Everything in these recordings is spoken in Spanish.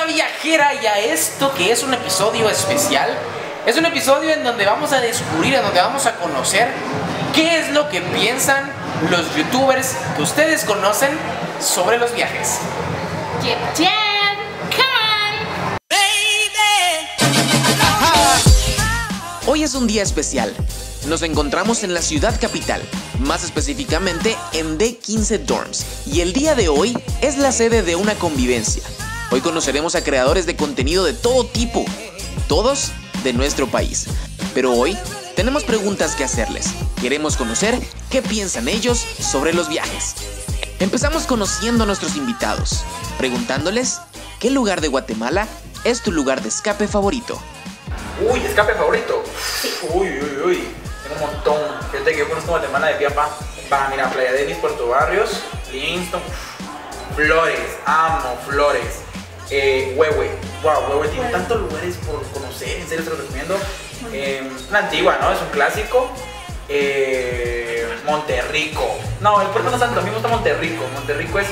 Morsa Viajera, y a esto que es un episodio especial. Es un episodio en donde vamos a descubrir, en donde vamos a conocer qué es lo que piensan los youtubers que ustedes conocen sobre los viajes. Hoy es un día especial. Nos encontramos en la ciudad capital, más específicamente en D15 Dorms, y el día de hoy es la sede de una convivencia. Hoy conoceremos a creadores de contenido de todo tipo, todos de nuestro país. Pero hoy tenemos preguntas que hacerles. Queremos conocer qué piensan ellos sobre los viajes. Empezamos conociendo a nuestros invitados, preguntándoles ¿qué lugar de Guatemala es tu lugar de escape favorito? Uy, ¿escape favorito? Uy, uy, uy. Un montón. Fíjate que yo conozco Guatemala de Piapa. Va, mira, Playa Dennis, Puerto Barrios, Livingston, Flores, amo Flores, Huewe. Wow, Huewe tiene tantos lugares por conocer, en serio te lo recomiendo. La antigua, ¿no? Es un clásico. Monterrico. No, el puerto no es tanto, a mí me gusta Monterrico. Monterrico es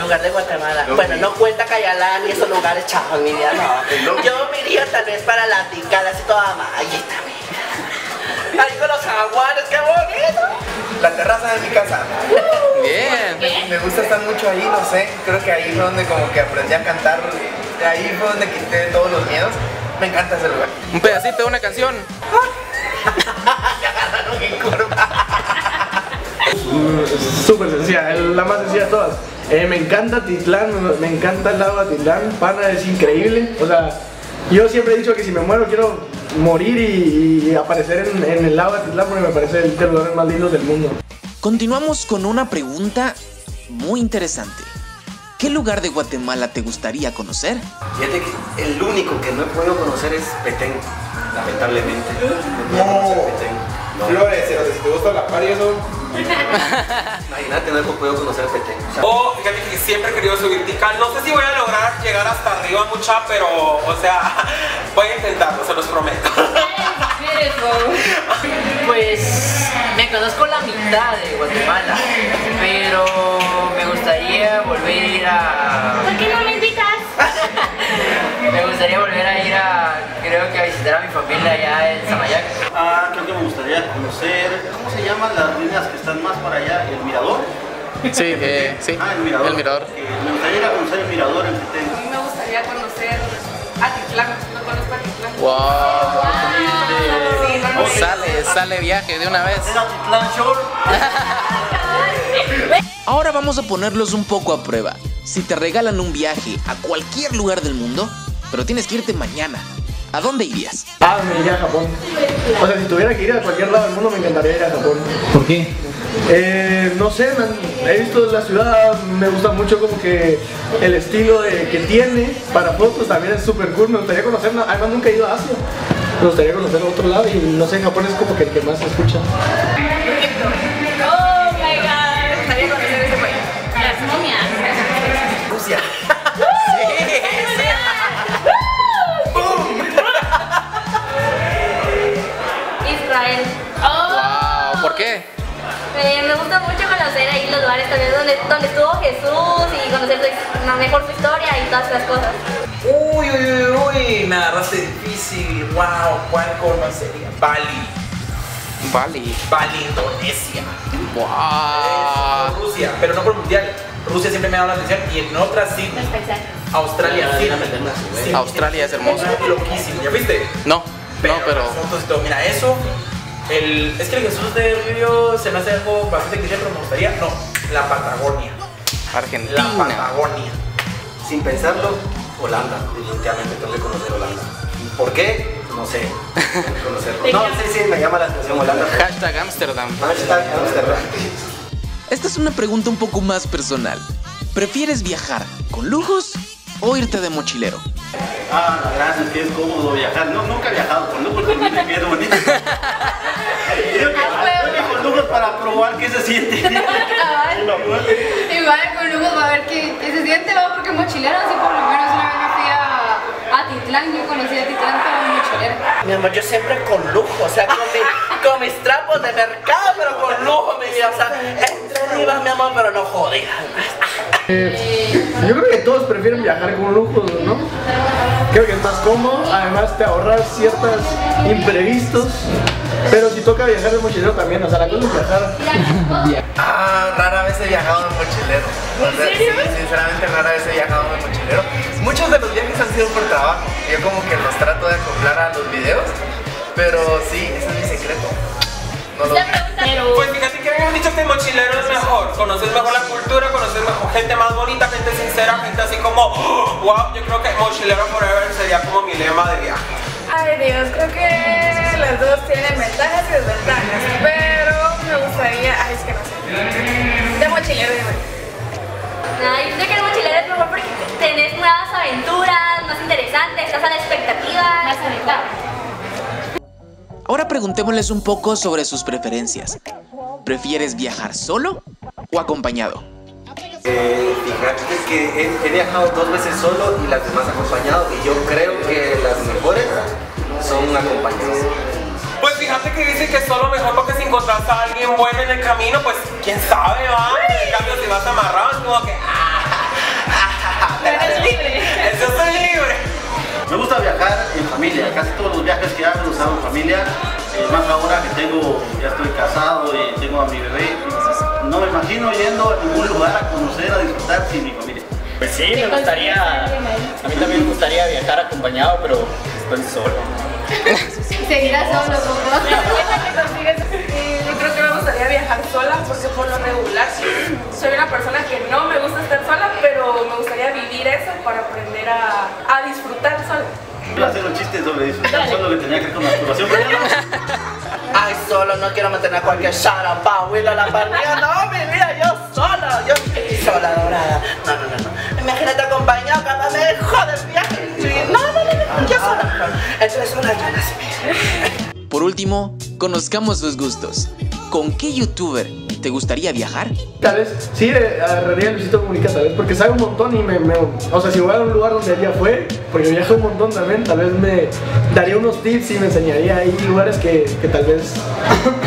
lugar de Guatemala. No, bueno, no cuenta Cayalán ni esos lugares chavos, mi vida, no. Yo me iría tal vez para la Tikal, así toda maguita. Ahí con los jaguares, qué bonito. La terraza de mi casa. Bien. Me gusta estar mucho ahí, no sé. Creo que ahí fue donde como que aprendí a cantar. Ahí fue donde quité todos los miedos. Me encanta ese lugar. Un pedacito de una canción. Súper sencilla, la más sencilla de todas. Me encanta Titlán, me encanta el lago de Titlán. Pana, es increíble. O sea, yo siempre he dicho que si me muero quiero morir y aparecer en el lago de Titlán, porque me parece el de los lugares más lindos del mundo. Continuamos con una pregunta muy interesante. ¿Qué lugar de Guatemala te gustaría conocer? Fíjate que el único que no he podido conocer es Petén, lamentablemente. No. Petén. No. Flores, si te gusta la par y eso. Imagínate, no he podido conocer Petén. Oh, fíjate que siempre he querido subir Tikal. No sé si voy a lograr llegar hasta arriba, mucha, pero, o sea, voy a intentarlo, se los prometo. Pues me conozco la mitad de Guatemala, pero me gustaría volver a... ¿Por qué no me invitas? Me gustaría volver a ir a, creo que a visitar a mi familia allá en Samayac. Creo que me gustaría conocer, ¿cómo se llaman las ruinas que están más para allá? ¿El Mirador? Sí, sí. Ah, El Mirador. El Mirador. Me gustaría ir a conocer El Mirador en Petén. A mí me gustaría conocer Atitlán, no conozco Atitlán. ¡Wow! Sale viaje de una vez. Ahora vamos a ponerlos un poco a prueba. Si te regalan un viaje a cualquier lugar del mundo, pero tienes que irte mañana, ¿a dónde irías? Me iría a Japón. O sea, si tuviera que ir a cualquier lado del mundo, me encantaría ir a Japón. ¿Por qué? No sé, he visto la ciudad, me gusta mucho como que el estilo que tiene para fotos también es súper cool. Me gustaría conocerla, además nunca he ido a Asia. Me gustaría conocer otro lado y no sé, Japón es como que el que más se escucha. Oh my god, me gustaría conocer ese país. Las momias. Rusia. Sí. ¡Boom! Israel. Oh. Wow, ¿por qué? Me gusta mucho conocer ahí los lugares también donde estuvo Jesús y conocer mejor su historia y todas esas cosas. Uy, uy, uy, uy, me agarraste difícil. Wow, ¿cuál conocería? Bali, Indonesia. Wow. Rusia, pero no por mundial. Rusia siempre me ha dado la atención y en otras sí. Los paisajes. Australia, sí. Australia es hermoso. Es loquísimo, ¿ya viste? No, pero... Fotos y todo. Mira, eso... Es que el Jesús de Río se me hace algo bastante cliché, pero me gustaría... No, la Patagonia. Argentina. La Patagonia. Sin pensarlo, Holanda, definitivamente tengo que conocer Holanda. ¿Por qué? No sé. No sé si me llama la atención Holanda. Hashtag Amsterdam. Hashtag Amsterdam. Esta es una pregunta un poco más personal. ¿Prefieres viajar con lujos o irte de mochilero? Gracias, que es cómodo viajar. No, nunca he viajado con lujos, pero me viene bonito. Creo que con lujos para probar qué se siente. Igual con lujos para ver qué se siente, ¿no? Porque mochilero sí por lo menos una vez me fui a Titlán, yo conocí a Titlán como mochilero. Mi amor, yo siempre con lujo, o sea, con mis trapos de mercado, pero con lujo, mi vida, o sea, entre mi amor, pero no joder. Yo creo que todos prefieren viajar con lujo, ¿no? Creo que es más cómodo, además te ahorras ciertos imprevistos. Pero si toca viajar de mochilero también, o sea, la cosa es viajar. Rara vez he viajado de mochilero. O sea, sí, sinceramente rara vez he viajado de mochilero. Muchos de los viajes han sido por trabajo. Yo como que los trato de acoplar a los videos. Pero sí, ese es mi secreto. No lo... Pues fíjate que me han dicho que mochilero es mejor. Conoces mejor la cultura, conoces mejor gente más bonita, gente sincera, gente así como wow, yo creo que mochilero forever sería como mi lema de viaje. Ay Dios, creo que las dos tienen ventajas y desventajas, pero me gustaría, ay, es que no sé, de mochilero de verdad. Yo creo que el mochilero es mejor porque tenés nuevas aventuras, más interesantes, estás a la expectativa, más aventado. Ahora preguntémosles un poco sobre sus preferencias. ¿Prefieres viajar solo o acompañado? Fíjate que he viajado dos veces solo y las demás acompañado, y yo creo que las mejores son acompañados. Pues fíjate que dicen que es solo mejor porque si encontrás a alguien bueno en el camino, pues quién sabe, va. En cambio, si vas amarrado, es como que ¡eres libre! ¡Eso soy libre! Me gusta viajar en familia. Casi todos los viajes que hago los hago en familia. Más ahora que tengo, ya estoy casado y tengo a mi bebé. No me imagino yendo a ningún lugar a conocer, a disfrutar sin mi familia. Pues sí, me gustaría. A mí también me gustaría viajar acompañado, pero estoy solo. Seguirás solo, ¿no? Yo creo que me gustaría viajar sola porque por lo regular soy una persona que no me gusta estar sola, pero me gustaría vivir eso para aprender a disfrutar sola. Voy a hacer un chiste sobre disfrutar solo que tenía que ver con masturbación, pero no. Ay, solo, no quiero mantener a cualquier Shara, Paula, la partida. No, mi vida, yo sola, yo sola, dorada. No, no, no, no. Imagínate acompañado, cada vez joder, viaje. No, no, no, no, yo sola. Eso es una llana. Por último, conozcamos sus gustos. ¿Con qué youtuber te gustaría viajar? Tal vez, sí, agarraría el Luisito Comunica, tal vez, porque sabe un montón y o sea, si voy a un lugar donde él ya fue, porque viaja un montón también, tal vez me daría unos tips y me enseñaría ahí lugares que tal vez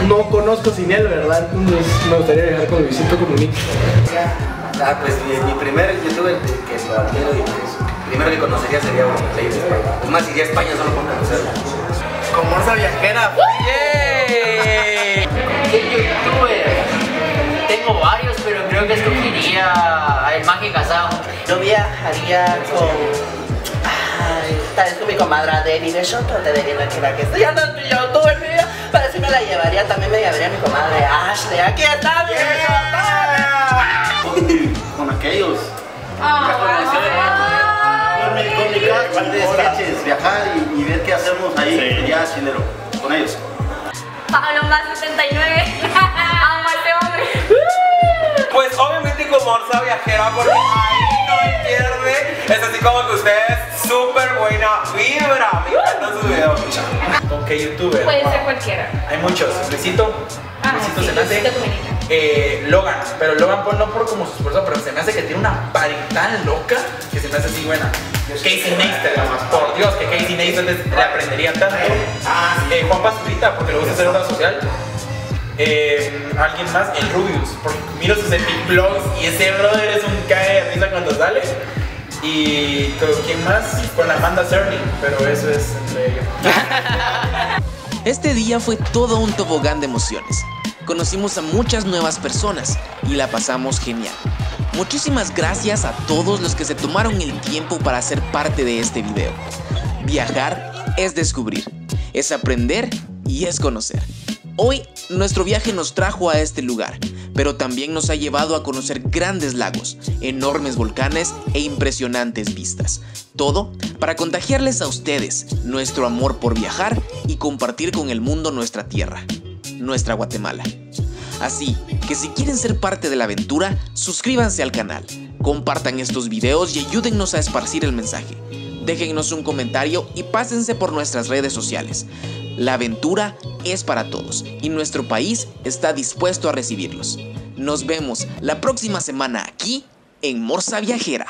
no conozco sin él, ¿verdad? Entonces me gustaría viajar con Luisito Comunica. Pues mi primer youtuber que es primero que conocería sería Playa Dennis. Más iría a España solo por conocerla. Con Morsa Viajera. ¡Yay! Youtuber. Tengo varios, pero creo que escogería a El Mirador. Yo viajaría con... Ay, tal vez con mi comadra Denny de Shoto, te debería imaginar que estoy andando en youtuber, mira. Para si me la llevaría, también me llevaría a mi comadre Ashley. ¡Aquí está mi Shoto! Con aquellos. Con de sketches, viajar y ver qué hacemos ahí, sí. Ya chilero, con ellos. Pablo más 79, amo a este hombre. Pues obviamente con Morsa Viajera porque ahí no hay pierde. Es así como que ustedes, súper buena vibra, me encantan sus videos. ¿Con qué youtuber? Puede ser cualquiera. Hay muchos, Luisito se nace. Logan, pero Logan no por como sus fuerzas, pero se me hace que tiene una pari tan loca que se me hace así buena. Casey Neistat, por Dios, que Casey Neistat le aprendería tanto. Juanpa Zurita, porque le gusta hacer una social. Alguien más, El Rubius, porque miro sus epic vlogs y ese brother es un cae de risa cuando sale. Y ¿quién más? Con Amanda Cerny, pero eso es entre ellos. Este día fue todo un tobogán de emociones. Conocimos a muchas nuevas personas y la pasamos genial. Muchísimas gracias a todos los que se tomaron el tiempo para ser parte de este video. Viajar es descubrir, es aprender y es conocer. Hoy nuestro viaje nos trajo a este lugar, pero también nos ha llevado a conocer grandes lagos, enormes volcanes e impresionantes vistas. Todo para contagiarles a ustedes nuestro amor por viajar y compartir con el mundo nuestra tierra, nuestra Guatemala. Así que si quieren ser parte de la aventura, suscríbanse al canal, compartan estos videos y ayúdennos a esparcir el mensaje. Déjennos un comentario y pásense por nuestras redes sociales. La aventura es para todos y nuestro país está dispuesto a recibirlos. Nos vemos la próxima semana aquí en Morsa Viajera.